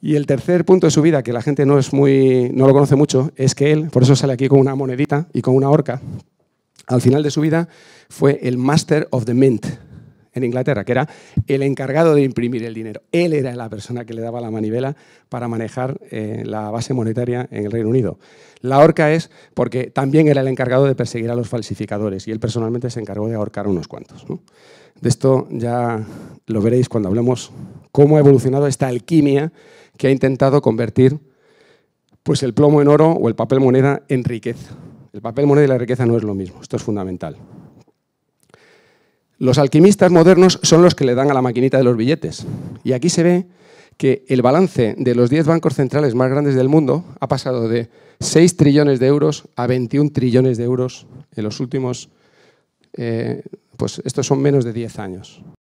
Y el tercer punto de su vida, que la gente no lo conoce mucho, es que él, por eso sale aquí con una monedita y con una horca, al final de su vida fue el Master of the Mint en Inglaterra, que era el encargado de imprimir el dinero. Él era la persona que le daba la manivela para manejar la base monetaria en el Reino Unido. La horca es porque también era el encargado de perseguir a los falsificadores y él personalmente se encargó de ahorcar a unos cuantos, ¿no? De esto ya lo veréis cuando hablemos cómo ha evolucionado esta alquimia que ha intentado convertir pues, el plomo en oro o el papel moneda en riqueza. El papel moneda y la riqueza no es lo mismo, esto es fundamental. Los alquimistas modernos son los que le dan a la maquinita de los billetes. Y aquí se ve que el balance de los 10 bancos centrales más grandes del mundo ha pasado de 6 trillones de euros a 21 trillones de euros en los últimos, pues estos son menos de 10 años.